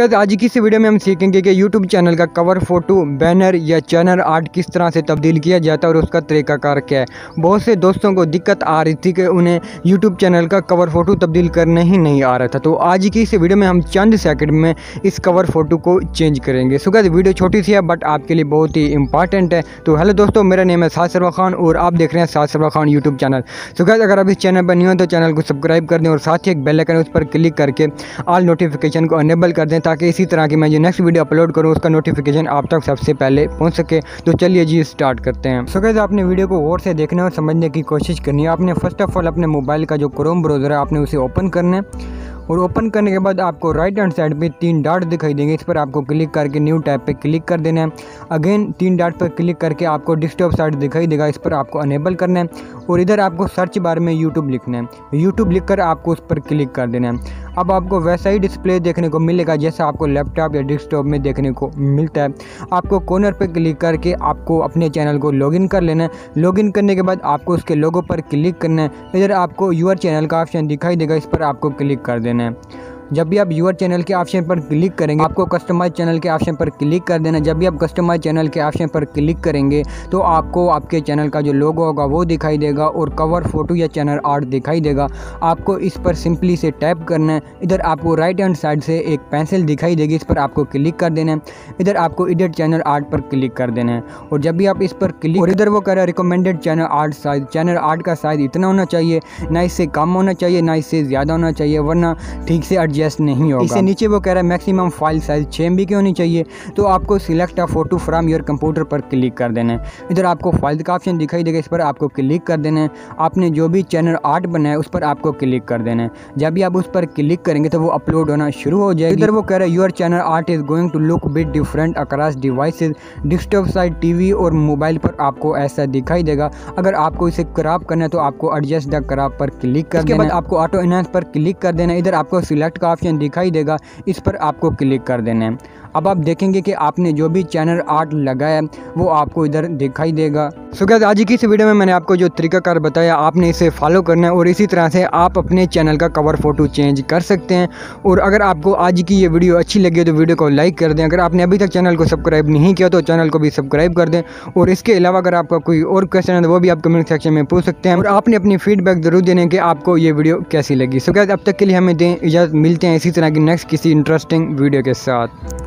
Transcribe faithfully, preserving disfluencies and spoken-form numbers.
आज की इस वीडियो में हम सीखेंगे कि YouTube चैनल का कवर फोटो, बैनर या चैनल आर्ट किस तरह से तब्दील किया जाता है और उसका तरीकाकार क्या है। बहुत से दोस्तों को दिक्कत आ रही थी कि उन्हें YouTube चैनल का कवर फोटो तब्दील करने ही नहीं आ रहा था, तो आज की इस वीडियो में हम चंद सेकंड में इस कवर फोटो को चेंज करेंगे। सो गाइस, वीडियो छोटी सी है बट आपके लिए बहुत ही इंपॉर्टेंट है। तो हेलो दोस्तों, मेरा नेम है साद सरवर खान और आप देख रहे हैं Saad Sarwar Khan YouTube channel. So guys, अगर आप इस चैनल पर नहीं हो तो चैनल को सब्सक्राइब कर दें और साथ ही एक बेल आइकन उस पर क्लिक करके ऑल नोटिफिकेशन को अनेबल कर दें ताकि इसी तरह की मैं जो नेक्स्ट वीडियो अपलोड करूँ उसका नोटिफिकेशन आप तक सबसे पहले पहुंच सके। तो चलिए जी स्टार्ट करते हैं। सो गाइस, आपने वीडियो को गौर से देखने और समझने की कोशिश करनी है। आपने फर्स्ट ऑफ ऑल अपने मोबाइल का जो क्रोम ब्राउज़र है आपने उसे ओपन करना है और ओपन करने के बाद आपको राइट हैंड साइड पे तीन डॉट दिखाई देंगे, इस पर आपको क्लिक करके न्यू टैब पे क्लिक कर देना है। अगेन तीन डॉट पर क्लिक करके आपको डिस्कटॉप साइड दिखाई देगा, इस पर आपको अनेबल करना है और इधर आपको सर्च बार में यूट्यूब लिखना है। यूट्यूब लिखकर आपको उस पर क्लिक कर देना है। अब आपको वैसा ही डिस्प्ले देखने को मिलेगा जैसा आपको लैपटॉप या डिस्कटॉप में देखने को मिलता है। आपको कॉर्नर पर क्लिक करके आपको अपने चैनल को लॉगिन कर लेना है। लॉगिन करने के बाद आपको उसके लोगो पर क्लिक करना है। इधर आपको यूर चैनल का ऑप्शन दिखाई देगा, इस पर आपको क्लिक कर देना है। जब भी आप यूर चैनल के ऑप्शन पर क्लिक करेंगे आपको कस्टमाइज चैनल के ऑप्शन पर क्लिक कर देना। जब भी आप कस्टमाइज चैनल के ऑप्शन पर क्लिक करेंगे तो आपको आपके चैनल का जो लोगो होगा वो दिखाई देगा और कवर फोटो या चैनल आर्ट दिखाई देगा। आपको इस पर सिंपली से टैप करना है। इधर आपको राइट हैंड साइड से एक पेंसिल दिखाई देगी, इस पर आपको क्लिक कर देना है। इधर आपको एडिट चैनल आर्ट पर क्लिक कर देना है और जब भी आप इस पर क्लिक और इधर वो कह रहा है recommended channel art size. Channel art का साइज़ इतना होना चाहिए, ना इससे कम होना चाहिए ना इससे ज़्यादा होना चाहिए, वरना ठीक से एडजस्ट नहीं होगा। इससे नीचे वो कह रहा है मैक्सिमम फाइल साइज छः एम बी की होनी चाहिए, तो आपको select a photo from your computer पर क्लिक कर देना है। इधर आपको फाइल का ऑप्शन दिखाई देगा, इस पर आपको क्लिक कर देना है। आपने जो भी चैनल आर्ट बनाया है उस पर आपको क्लिक कर देना है। जब भी आप उस पर क्लिक करेंगे तो वो अपलोड होना शुरू हो जाएगा। इधर वो कह रहा है your channel art is going to look bit different across devices. Desktop side TV और मोबाइल पर आपको ऐसा दिखाई देगा। अगर आपको इसे क्रॉप करना है तो आपको एडजस्ट द क्रॉप पर क्लिक कर देना है। इसके बाद आपको ऑटो एनहांस पर क्लिक कर देना है। इधर आपको सिलेक्ट का ऑप्शन दिखाई देगा, इस पर आपको क्लिक कर देना है। अब आप देखेंगे कि आपने जो भी चैनल आर्ट लगाया वो आपको इधर दिखाई देगा। सो गाइस, आज की इस वीडियो में मैंने आपको जो तरीकाकार बताया आपने इसे फॉलो करना है और इसी तरह से आप अपने चैनल का कवर फोटो चेंज कर सकते हैं। और अगर आपको आज की ये वीडियो अच्छी लगी तो वीडियो को लाइक कर दें। अगर आपने अभी तक चैनल को सब्सक्राइब नहीं किया तो चैनल को भी सब्सक्राइब कर दें। और इसके अलावा अगर आपका कोई और क्वेश्चन है तो वो भी आप कमेंट सेक्शन में पूछ सकते हैं और आपने अपनी फीडबैक जरूर देने की आपको ये वीडियो कैसी लगी। सो गाइस, अब तक के लिए हमें दें इजाज़त, मिलते हैं इसी तरह की नेक्स्ट किसी इंटरेस्टिंग वीडियो के साथ।